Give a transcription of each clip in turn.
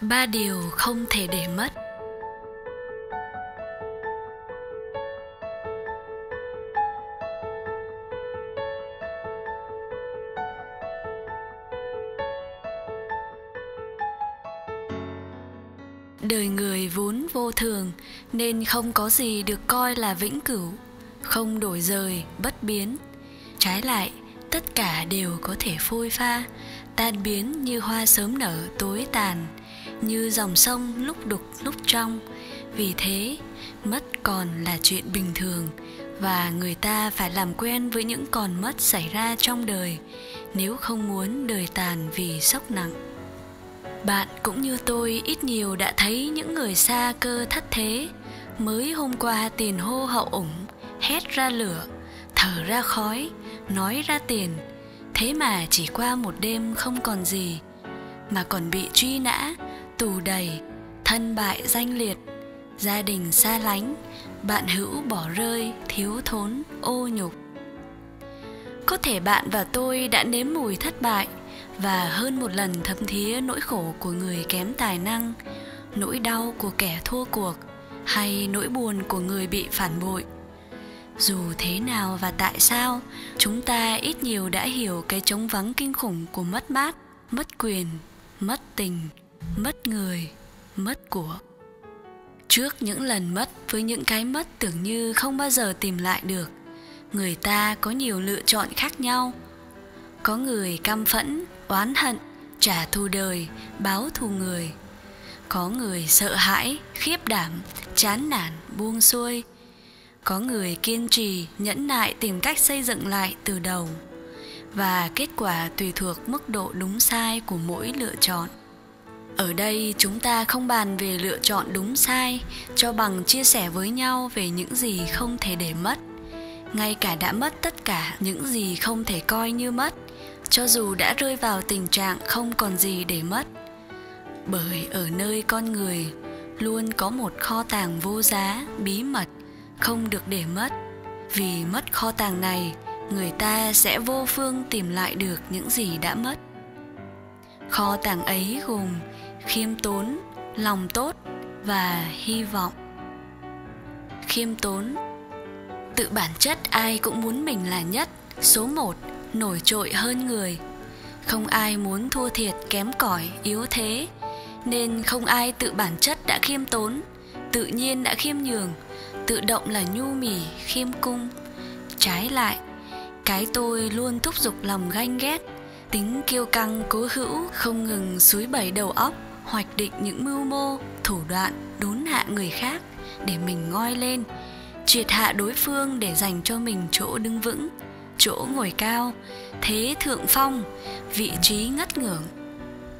Ba điều không thể để mất. Đời người vốn vô thường nên không có gì được coi là vĩnh cửu, không đổi dời, bất biến. Trái lại, tất cả đều có thể phôi pha, tan biến như hoa sớm nở tối tàn, như dòng sông lúc đục lúc trong. Vì thế, mất còn là chuyện bình thường, và người ta phải làm quen với những còn mất xảy ra trong đời, nếu không muốn đời tàn vì sốc nặng. Bạn cũng như tôi ít nhiều đã thấy những người xa cơ thất thế, mới hôm qua tiền hô hậu ủng, hét ra lửa, thở ra khói, nói ra tiền, thế mà chỉ qua một đêm không còn gì, mà còn bị truy nã, tù đầy, thân bại danh liệt, gia đình xa lánh, bạn hữu bỏ rơi, thiếu thốn, ô nhục. Có thể bạn và tôi đã nếm mùi thất bại, và hơn một lần thấm thía nỗi khổ của người kém tài năng, nỗi đau của kẻ thua cuộc, hay nỗi buồn của người bị phản bội. Dù thế nào và tại sao, chúng ta ít nhiều đã hiểu cái trống vắng kinh khủng của mất mát, mất quyền, mất tình, mất người, mất của. Trước những lần mất với những cái mất tưởng như không bao giờ tìm lại được, người ta có nhiều lựa chọn khác nhau. Có người căm phẫn, oán hận, trả thù đời, báo thù người. Có người sợ hãi, khiếp đảm, chán nản, buông xuôi. Có người kiên trì, nhẫn nại tìm cách xây dựng lại từ đầu. Và kết quả tùy thuộc mức độ đúng sai của mỗi lựa chọn. Ở đây chúng ta không bàn về lựa chọn đúng sai, cho bằng chia sẻ với nhau về những gì không thể để mất. Ngay cả đã mất tất cả những gì không thể coi như mất, cho dù đã rơi vào tình trạng không còn gì để mất. Bởi ở nơi con người luôn có một kho tàng vô giá, bí mật, không được để mất. Vì mất kho tàng này, người ta sẽ vô phương tìm lại được những gì đã mất. Kho tàng ấy gồm khiêm tốn, lòng tốt và hy vọng. Khiêm tốn. Tự bản chất ai cũng muốn mình là nhất, số một, nổi trội hơn người. Không ai muốn thua thiệt, kém cỏi, yếu thế. Nên không ai tự bản chất đã khiêm tốn, tự nhiên đã khiêm nhường, tự động là nhu mì, khiêm cung. Trái lại, cái tôi luôn thúc giục lòng ganh ghét, tính kiêu căng cố hữu, không ngừng xúi bẩy đầu óc, hoạch định những mưu mô, thủ đoạn đốn hạ người khác để mình ngoi lên, triệt hạ đối phương để dành cho mình chỗ đứng vững, chỗ ngồi cao, thế thượng phong, vị trí ngất ngưỡng.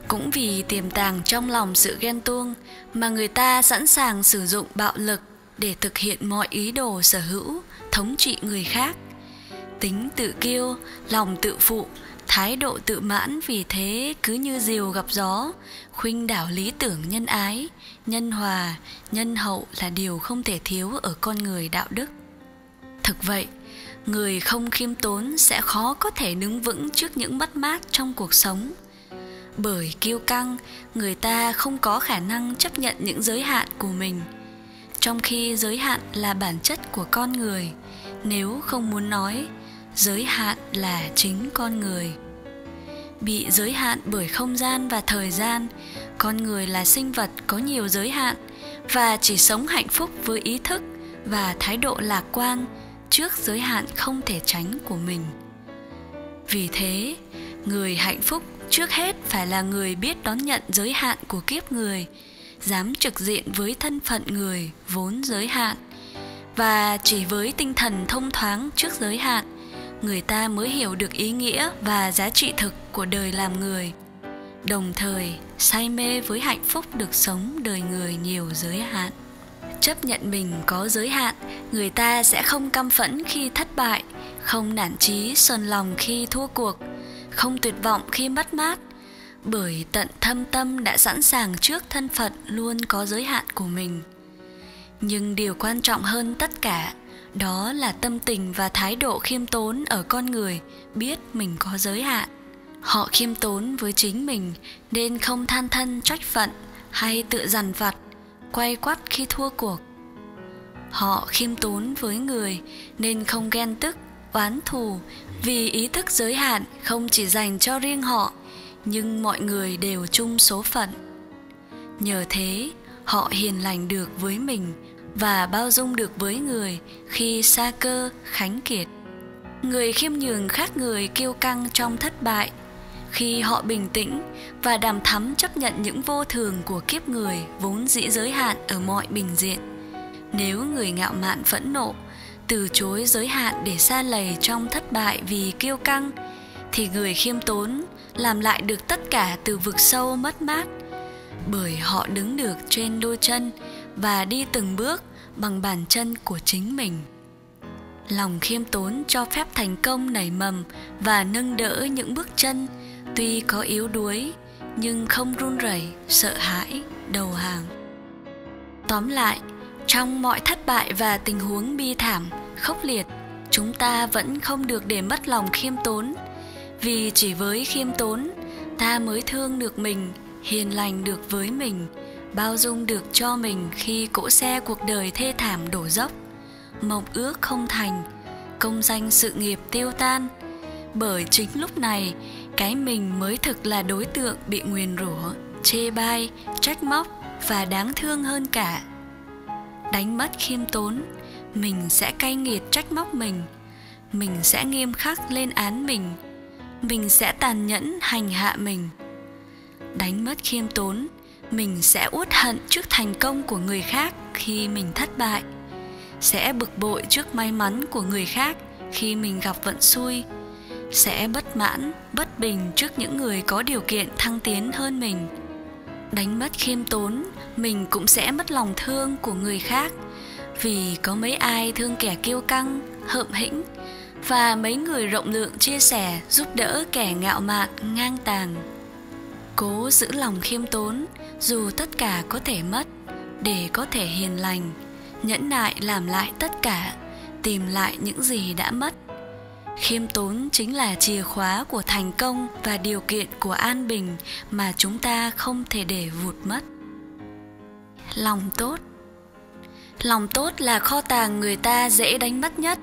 Cũng vì tiềm tàng trong lòng sự ghen tuông mà người ta sẵn sàng sử dụng bạo lực để thực hiện mọi ý đồ sở hữu, thống trị người khác. Tính tự kiêu, lòng tự phụ, thái độ tự mãn vì thế cứ như diều gặp gió, khuynh đảo lý tưởng nhân ái, nhân hòa, nhân hậu là điều không thể thiếu ở con người đạo đức. Thực vậy, người không khiêm tốn sẽ khó có thể đứng vững trước những mất mát trong cuộc sống. Bởi kiêu căng, người ta không có khả năng chấp nhận những giới hạn của mình, trong khi giới hạn là bản chất của con người, nếu không muốn nói, giới hạn là chính con người. Bị giới hạn bởi không gian và thời gian, con người là sinh vật có nhiều giới hạn và chỉ sống hạnh phúc với ý thức và thái độ lạc quan trước giới hạn không thể tránh của mình. Vì thế, người hạnh phúc trước hết phải là người biết đón nhận giới hạn của kiếp người, dám trực diện với thân phận người vốn giới hạn, và chỉ với tinh thần thông thoáng trước giới hạn, người ta mới hiểu được ý nghĩa và giá trị thực của đời làm người, đồng thời say mê với hạnh phúc được sống đời người nhiều giới hạn. Chấp nhận mình có giới hạn, người ta sẽ không căm phẫn khi thất bại, không nản chí sờn lòng khi thua cuộc, không tuyệt vọng khi mất mát, bởi tận thâm tâm đã sẵn sàng trước thân phận luôn có giới hạn của mình. Nhưng điều quan trọng hơn tất cả, đó là tâm tình và thái độ khiêm tốn ở con người biết mình có giới hạn. Họ khiêm tốn với chính mình nên không than thân trách phận hay tự dằn vặt, quay quắt khi thua cuộc. Họ khiêm tốn với người nên không ghen tức, oán thù, vì ý thức giới hạn không chỉ dành cho riêng họ, nhưng mọi người đều chung số phận. Nhờ thế, họ hiền lành được với mình và bao dung được với người khi sa cơ, khánh kiệt. Người khiêm nhường khác người kiêu căng trong thất bại, khi họ bình tĩnh và đằm thắm chấp nhận những vô thường của kiếp người vốn dĩ giới hạn ở mọi bình diện. Nếu người ngạo mạn phẫn nộ, từ chối giới hạn để sa lầy trong thất bại vì kiêu căng, thì người khiêm tốn làm lại được tất cả từ vực sâu mất mát, bởi họ đứng được trên đôi chân và đi từng bước bằng bàn chân của chính mình. Lòng khiêm tốn cho phép thành công nảy mầm và nâng đỡ những bước chân, tuy có yếu đuối nhưng không run rẩy, sợ hãi, đầu hàng. Tóm lại, trong mọi thất bại và tình huống bi thảm, khốc liệt, chúng ta vẫn không được để mất lòng khiêm tốn, vì chỉ với khiêm tốn, ta mới thương được mình, hiền lành được với mình, bao dung được cho mình khi cỗ xe cuộc đời thê thảm đổ dốc, mộng ước không thành, công danh sự nghiệp tiêu tan. Bởi chính lúc này, cái mình mới thực là đối tượng bị nguyền rủa, chê bai, trách móc và đáng thương hơn cả. Đánh mất khiêm tốn, mình sẽ cay nghiệt trách móc mình sẽ nghiêm khắc lên án mình sẽ tàn nhẫn hành hạ mình. Đánh mất khiêm tốn, mình sẽ uất hận trước thành công của người khác khi mình thất bại, sẽ bực bội trước may mắn của người khác khi mình gặp vận xui, sẽ bất mãn, bất bình trước những người có điều kiện thăng tiến hơn mình. Đánh mất khiêm tốn, mình cũng sẽ mất lòng thương của người khác, vì có mấy ai thương kẻ kiêu căng, hợm hĩnh, và mấy người rộng lượng chia sẻ, giúp đỡ kẻ ngạo mạn, ngang tàng. Cố giữ lòng khiêm tốn, dù tất cả có thể mất, để có thể hiền lành, nhẫn nại làm lại tất cả, tìm lại những gì đã mất. Khiêm tốn chính là chìa khóa của thành công và điều kiện của an bình mà chúng ta không thể để vụt mất. Lòng tốt. Lòng tốt là kho tàng người ta dễ đánh mất nhất,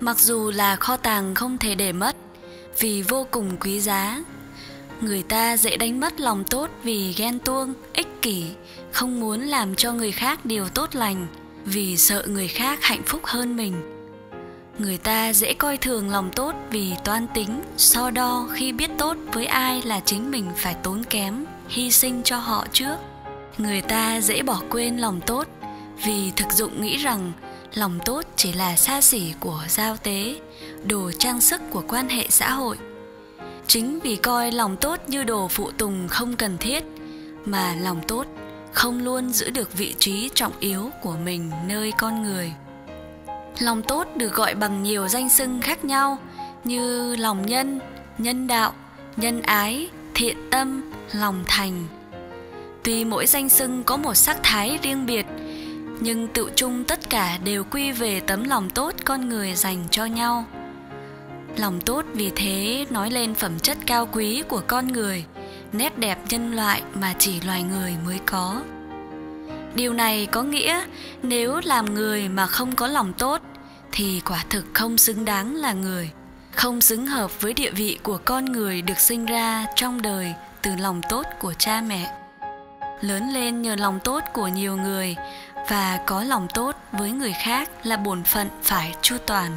mặc dù là kho tàng không thể để mất, vì vô cùng quý giá. Người ta dễ đánh mất lòng tốt vì ghen tuông, ích kỷ, không muốn làm cho người khác điều tốt lành, vì sợ người khác hạnh phúc hơn mình. Người ta dễ coi thường lòng tốt vì toan tính, so đo khi biết tốt với ai là chính mình phải tốn kém, hy sinh cho họ trước. Người ta dễ bỏ quên lòng tốt vì thực dụng nghĩ rằng lòng tốt chỉ là xa xỉ của giao tế, đồ trang sức của quan hệ xã hội. Chính vì coi lòng tốt như đồ phụ tùng không cần thiết mà lòng tốt không luôn giữ được vị trí trọng yếu của mình nơi con người. Lòng tốt được gọi bằng nhiều danh xưng khác nhau như lòng nhân, nhân đạo, nhân ái, thiện tâm, lòng thành. Tuy mỗi danh xưng có một sắc thái riêng biệt, nhưng tựu chung tất cả đều quy về tấm lòng tốt con người dành cho nhau. Lòng tốt vì thế nói lên phẩm chất cao quý của con người, nét đẹp nhân loại mà chỉ loài người mới có. Điều này có nghĩa nếu làm người mà không có lòng tốt thì quả thực không xứng đáng là người, không xứng hợp với địa vị của con người được sinh ra trong đời từ lòng tốt của cha mẹ, lớn lên nhờ lòng tốt của nhiều người, và có lòng tốt với người khác là bổn phận phải chu toàn.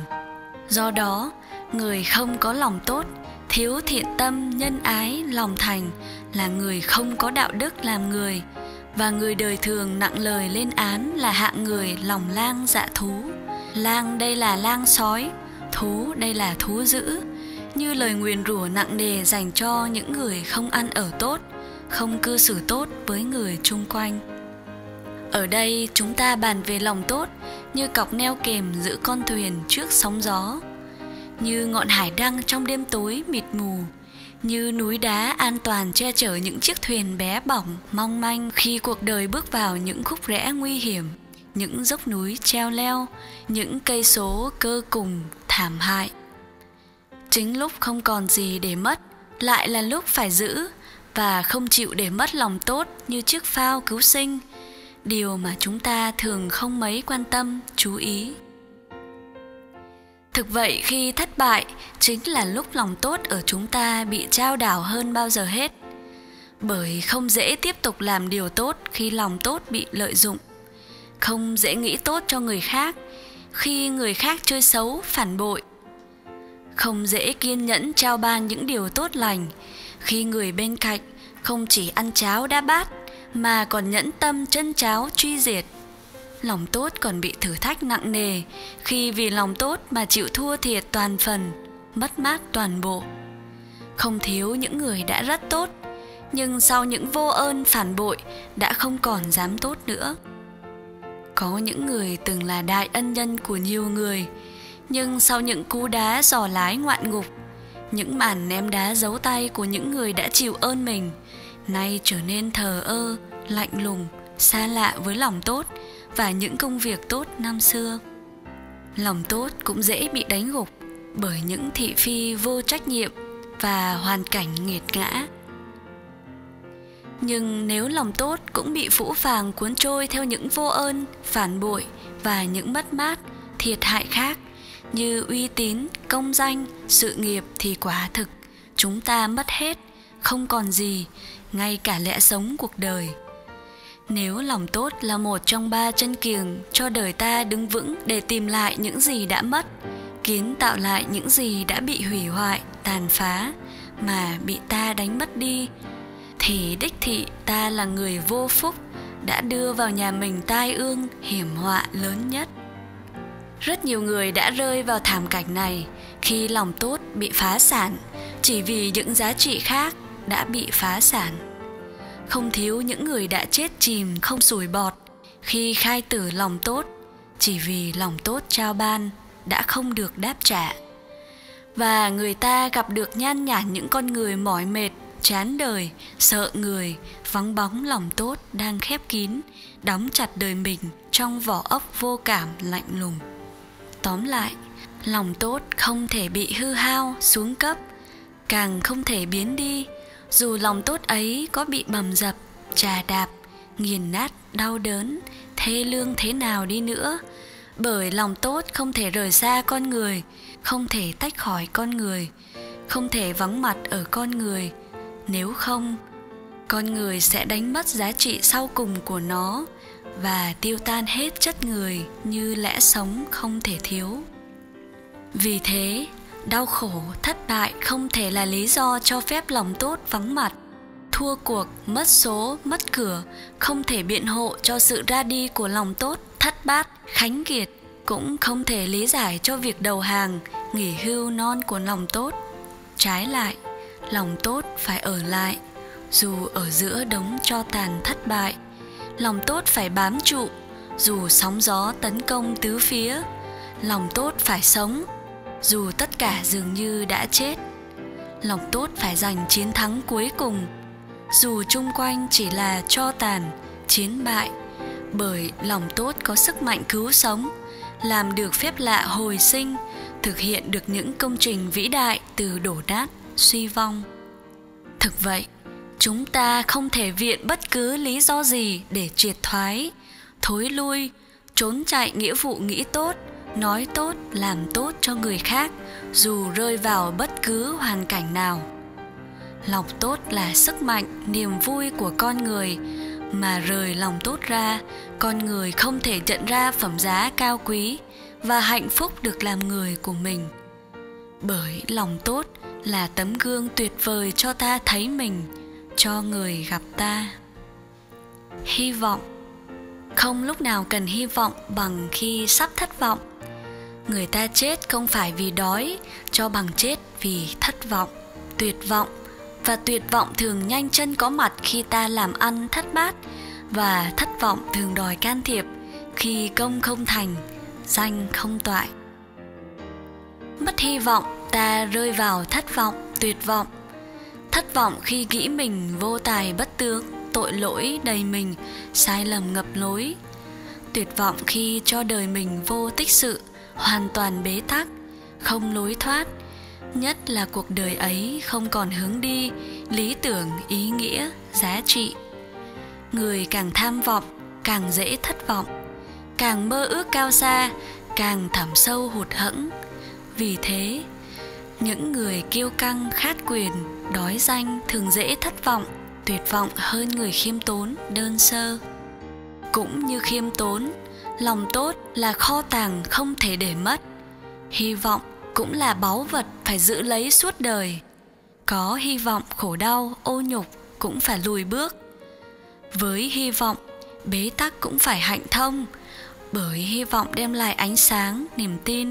Do đó, người không có lòng tốt, thiếu thiện tâm, nhân ái, lòng thành là người không có đạo đức làm người, và người đời thường nặng lời lên án là hạng người lòng lang dạ thú. Lang đây là lang sói, thú đây là thú dữ, như lời nguyền rủa nặng nề dành cho những người không ăn ở tốt, không cư xử tốt với người chung quanh. Ở đây chúng ta bàn về lòng tốt như cọc neo kềm giữ con thuyền trước sóng gió, như ngọn hải đăng trong đêm tối mịt mù, như núi đá an toàn che chở những chiếc thuyền bé bỏng, mong manh khi cuộc đời bước vào những khúc rẽ nguy hiểm, những dốc núi treo leo, những cây số cơ cùng thảm hại. Chính lúc không còn gì để mất, lại là lúc phải giữ và không chịu để mất lòng tốt như chiếc phao cứu sinh, điều mà chúng ta thường không mấy quan tâm, chú ý. Thực vậy, khi thất bại chính là lúc lòng tốt ở chúng ta bị chao đảo hơn bao giờ hết, bởi không dễ tiếp tục làm điều tốt khi lòng tốt bị lợi dụng, không dễ nghĩ tốt cho người khác khi người khác chơi xấu, phản bội, không dễ kiên nhẫn trao ban những điều tốt lành khi người bên cạnh không chỉ ăn cháo đã bát mà còn nhẫn tâm chân cháo truy diệt. Lòng tốt còn bị thử thách nặng nề khi vì lòng tốt mà chịu thua thiệt toàn phần, mất mát toàn bộ. Không thiếu những người đã rất tốt, nhưng sau những vô ơn phản bội đã không còn dám tốt nữa. Có những người từng là đại ân nhân của nhiều người, nhưng sau những cú đá giò lái ngoạn ngục, những màn ném đá giấu tay của những người đã chịu ơn mình, nay trở nên thờ ơ, lạnh lùng, xa lạ với lòng tốt và những công việc tốt năm xưa. Lòng tốt cũng dễ bị đánh gục bởi những thị phi vô trách nhiệm và hoàn cảnh nghiệt ngã. Nhưng nếu lòng tốt cũng bị phũ phàng cuốn trôi theo những vô ơn, phản bội và những mất mát, thiệt hại khác như uy tín, công danh, sự nghiệp, thì quả thực chúng ta mất hết, không còn gì, ngay cả lẽ sống cuộc đời. Nếu lòng tốt là một trong ba chân kiềng cho đời ta đứng vững để tìm lại những gì đã mất, kiến tạo lại những gì đã bị hủy hoại, tàn phá mà bị ta đánh mất đi, thì đích thị ta là người vô phúc, đã đưa vào nhà mình tai ương, hiểm họa lớn nhất. Rất nhiều người đã rơi vào thảm cảnh này khi lòng tốt bị phá sản chỉ vì những giá trị khác đã bị phá sản. Không thiếu những người đã chết chìm không sủi bọt khi khai tử lòng tốt chỉ vì lòng tốt trao ban đã không được đáp trả. Và người ta gặp được nhan nhản những con người mỏi mệt, chán đời, sợ người, vắng bóng lòng tốt đang khép kín, đóng chặt đời mình trong vỏ ốc vô cảm lạnh lùng. Tóm lại, lòng tốt không thể bị hư hao, xuống cấp, càng không thể biến đi, dù lòng tốt ấy có bị bầm dập, chà đạp, nghiền nát, đau đớn, thê lương thế nào đi nữa, bởi lòng tốt không thể rời xa con người, không thể tách khỏi con người, không thể vắng mặt ở con người. Nếu không, con người sẽ đánh mất giá trị sau cùng của nó và tiêu tan hết chất người như lẽ sống không thể thiếu. Vì thế, đau khổ, thất bại không thể là lý do cho phép lòng tốt vắng mặt. Thua cuộc, mất số, mất cửa không thể biện hộ cho sự ra đi của lòng tốt, thất bát, khánh kiệt cũng không thể lý giải cho việc đầu hàng, nghỉ hưu non của lòng tốt. Trái lại, lòng tốt phải ở lại, dù ở giữa đống tro tàn thất bại. Lòng tốt phải bám trụ, dù sóng gió tấn công tứ phía. Lòng tốt phải sống, dù tất cả dường như đã chết. Lòng tốt phải giành chiến thắng cuối cùng, dù chung quanh chỉ là tro tàn, chiến bại. Bởi lòng tốt có sức mạnh cứu sống, làm được phép lạ hồi sinh, thực hiện được những công trình vĩ đại từ đổ nát, suy vong. Thực vậy, chúng ta không thể viện bất cứ lý do gì để triệt thoái, thối lui, trốn chạy nghĩa vụ nghĩ tốt, nói tốt, làm tốt cho người khác, dù rơi vào bất cứ hoàn cảnh nào. Lòng tốt là sức mạnh, niềm vui của con người, mà rời lòng tốt ra, con người không thể nhận ra phẩm giá cao quý và hạnh phúc được làm người của mình. Bởi lòng tốt là tấm gương tuyệt vời cho ta thấy mình, cho người gặp ta. Hy vọng. Không lúc nào cần hy vọng bằng khi sắp thất vọng. Người ta chết không phải vì đói, cho bằng chết vì thất vọng, tuyệt vọng. Và tuyệt vọng thường nhanh chân có mặt khi ta làm ăn thất bát, và thất vọng thường đòi can thiệp khi công không thành, danh không toại. Mất hy vọng, ta rơi vào thất vọng, tuyệt vọng. Thất vọng khi nghĩ mình vô tài bất tướng, tội lỗi đầy mình, sai lầm ngập lối. Tuyệt vọng khi cho đời mình vô tích sự, hoàn toàn bế tắc, không lối thoát, nhất là cuộc đời ấy không còn hướng đi, lý tưởng, ý nghĩa, giá trị. Người càng tham vọng, càng dễ thất vọng, càng mơ ước cao xa, càng thẳm sâu hụt hẫng. Vì thế, những người kiêu căng, khát quyền, đói danh thường dễ thất vọng, tuyệt vọng hơn người khiêm tốn, đơn sơ. Cũng như khiêm tốn, lòng tốt là kho tàng không thể để mất. Hy vọng cũng là báu vật phải giữ lấy suốt đời. Có hy vọng khổ đau, ô nhục cũng phải lùi bước. Với hy vọng, bế tắc cũng phải hạnh thông. Bởi hy vọng đem lại ánh sáng, niềm tin,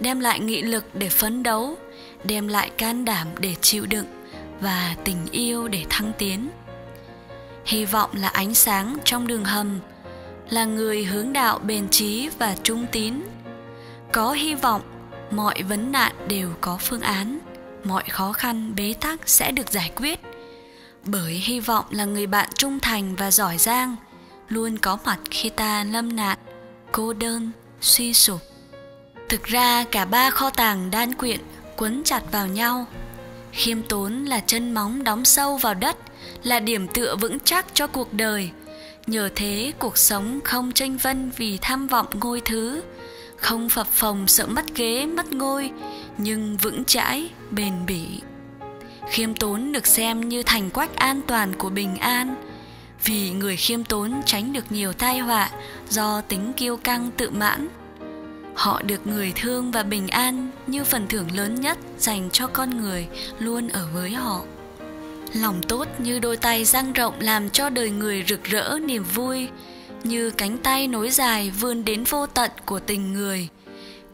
đem lại nghị lực để phấn đấu, đem lại can đảm để chịu đựng và tình yêu để thăng tiến. Hy vọng là ánh sáng trong đường hầm, là người hướng đạo bền chí và trung tín. Có hy vọng, mọi vấn nạn đều có phương án, mọi khó khăn bế tắc sẽ được giải quyết. Bởi hy vọng là người bạn trung thành và giỏi giang, luôn có mặt khi ta lâm nạn, cô đơn, suy sụp. Thực ra cả ba kho tàng đan quyện quấn chặt vào nhau. Khiêm tốn là chân móng đóng sâu vào đất, là điểm tựa vững chắc cho cuộc đời. Nhờ thế cuộc sống không chênh vênh vì tham vọng ngôi thứ, không phập phồng sợ mất ghế mất ngôi, nhưng vững chãi, bền bỉ. Khiêm tốn được xem như thành quách an toàn của bình an. Vì người khiêm tốn tránh được nhiều tai họa do tính kiêu căng tự mãn. Họ được người thương và bình an như phần thưởng lớn nhất dành cho con người luôn ở với họ. Lòng tốt như đôi tay dang rộng làm cho đời người rực rỡ niềm vui, như cánh tay nối dài vươn đến vô tận của tình người,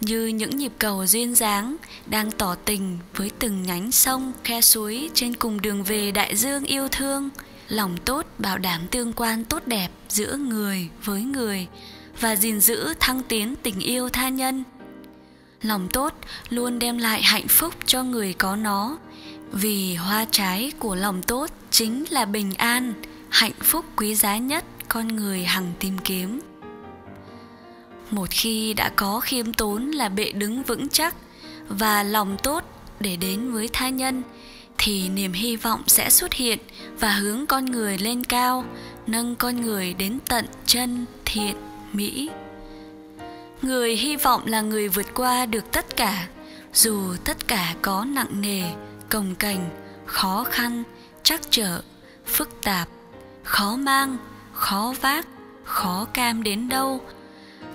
như những nhịp cầu duyên dáng đang tỏ tình với từng nhánh sông, khe suối trên cùng đường về đại dương yêu thương. Lòng tốt bảo đảm tương quan tốt đẹp giữa người với người và gìn giữ thăng tiến tình yêu tha nhân. Lòng tốt luôn đem lại hạnh phúc cho người có nó, vì hoa trái của lòng tốt chính là bình an, hạnh phúc quý giá nhất con người hằng tìm kiếm. Một khi đã có khiêm tốn là bệ đứng vững chắc và lòng tốt để đến với tha nhân, thì niềm hy vọng sẽ xuất hiện và hướng con người lên cao, nâng con người đến tận chân, thiện, mỹ. Người hy vọng là người vượt qua được tất cả, dù tất cả có nặng nề, cồng kềnh, khó khăn, trắc trở, phức tạp, khó mang, khó vác, khó cam đến đâu.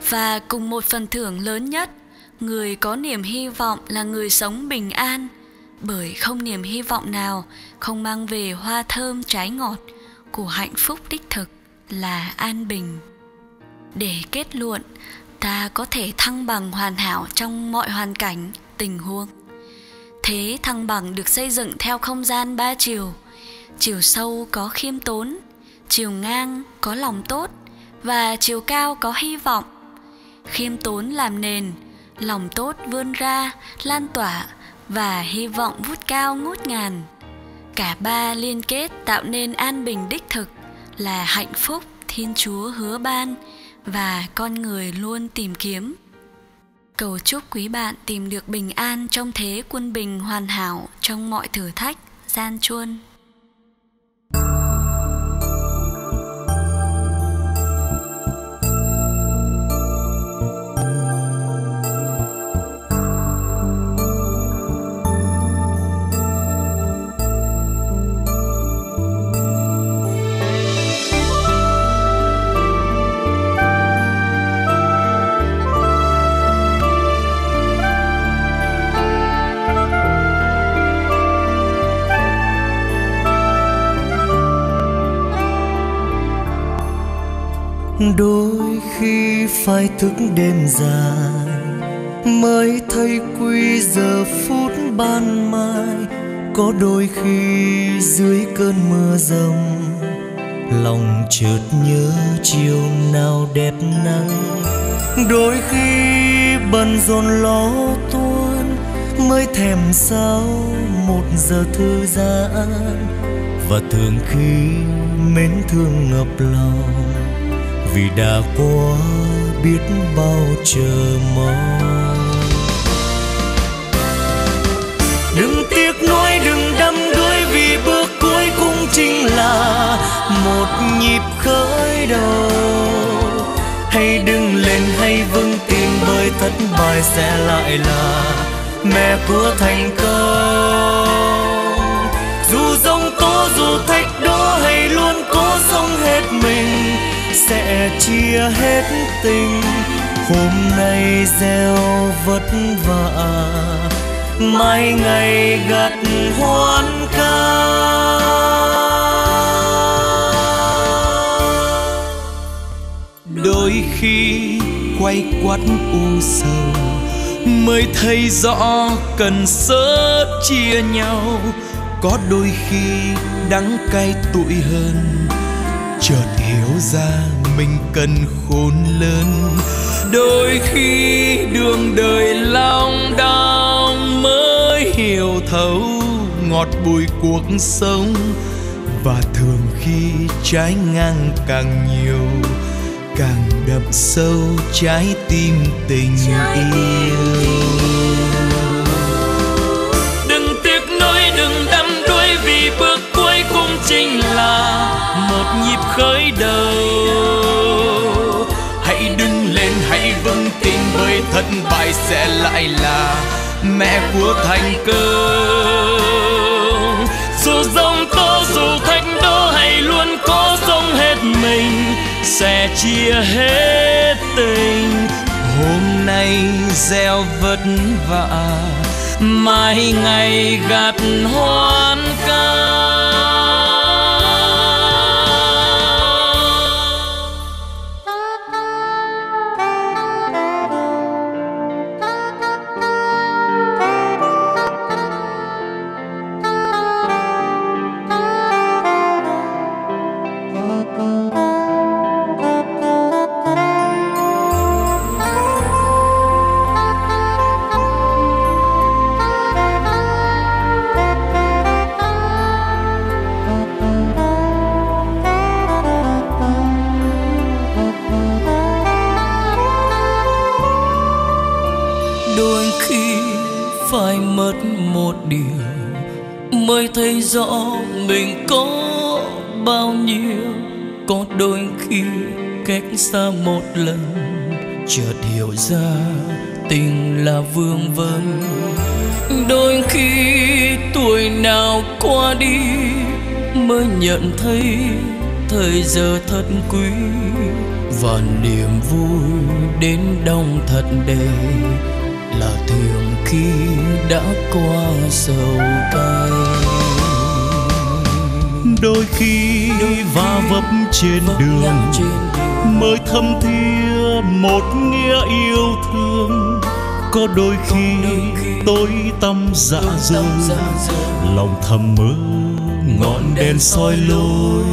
Và cùng một phần thưởng lớn nhất, người có niềm hy vọng là người sống bình an. Bởi không niềm hy vọng nào không mang về hoa thơm trái ngọt của hạnh phúc đích thực là an bình. Để kết luận, ta có thể thăng bằng hoàn hảo trong mọi hoàn cảnh, tình huống. Thế thăng bằng được xây dựng theo không gian ba chiều. Chiều sâu có khiêm tốn, chiều ngang có lòng tốt và chiều cao có hy vọng. Khiêm tốn làm nền, lòng tốt vươn ra, lan tỏa và hy vọng vút cao ngút ngàn. Cả ba liên kết tạo nên an bình đích thực là hạnh phúc Thiên Chúa hứa ban và con người luôn tìm kiếm. Cầu chúc quý bạn tìm được bình an trong thế quân bình hoàn hảo trong mọi thử thách, gian truân. Đôi khi phải thức đêm dài mới thấy quý giờ phút ban mai. Có đôi khi dưới cơn mưa rông lòng chợt nhớ chiều nào đẹp nắng. Đôi khi bận rộn lo toan mới thèm sao một giờ thư giãn. Và thường khi mến thương ngập lòng vì đã qua biết bao chờ mong. nhịp khởi đầu. Hãy đứng lên, hãy vững tin, bởi thất bại sẽ lại là mẹ của thành công. Dù giông tố, dù thách đố, hãy luôn cố sống hết mình, sẽ chia hết tình. Hôm nay gieo vất vả, mai ngày gặt hoan ca. Đôi khi quay quắt u sầu, mới thấy rõ cần sớt chia nhau. Có đôi khi đắng cay tủi hơn, chợt hiểu ra mình cần khôn lớn. Đôi khi đường đời long đau, mới hiểu thấu ngọt bùi cuộc sống. Và thường khi trái ngang càng nhiều, càng đậm sâu trái tim tình yêu. Đừng tiếc nuối, đừng đắm đuối, vì bước cuối cũng chính là một nhịp khởi đầu. Hãy đứng lên, hãy vững tin, bởi thất bại sẽ lại là mẹ của thành công. Dù giông tố, dù thách đố, hãy luôn cố sống hết mình, sẽ chia hết tình. Hôm nay gieo vất vả, mai ngày gặt hoan ca. Mới thấy rõ mình có bao nhiêu. Có đôi khi cách xa một lần, chợt hiểu ra tình là vương vấn. Đôi khi tuổi nào qua đi, mới nhận thấy thời giờ thật quý. Và niềm vui đến đông thật đầy, là thường khi đã qua sầu cay. Đôi khi va vấp trên đường, mới thâm thía một nghĩa yêu thương. Có đôi khi tối tăm dạ dường, lòng thầm mơ ngọn đèn soi lối.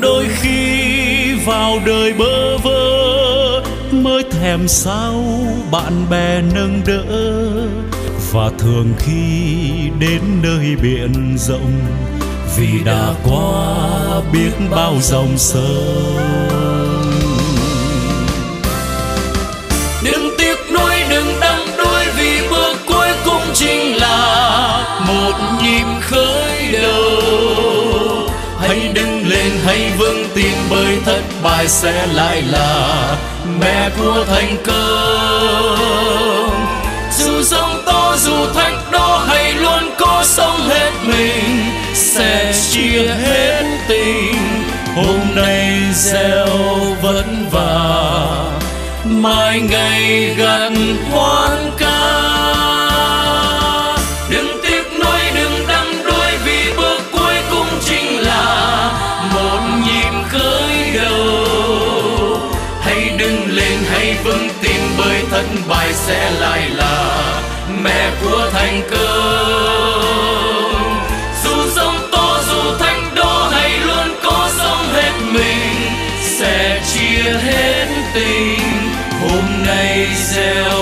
Đôi khi vào đời bơ vơ, mới thèm sao bạn bè nâng đỡ. Và thường khi đến nơi biển rộng, vì đã qua biết bao dòng sông. Đừng tiếc nuối, đừng đắm đuối, vì bước cuối cũng chính là một nhịp khởi đầu. Hãy đứng lên, hãy vững tin, bởi thất bại sẽ lại là mẹ của thành công. Dù giông tố, dù thách đố, hãy luôn cố sống hết mình, sẽ chia hết tình. Hôm nay gieo vất vả, mai ngày gặt hoan ca. Đừng tiếc nuối, đừng đắm đuối, vì bước cuối cũng chính là một nhịp khởi đầu. Đứng lên, hãy vững tin, bởi thất bại sẽ lại là mẹ của thành công. Dù giông tố, dù thách đố, hãy luôn cố sống hết mình, sẽ chia hết tình. Hôm nay gieo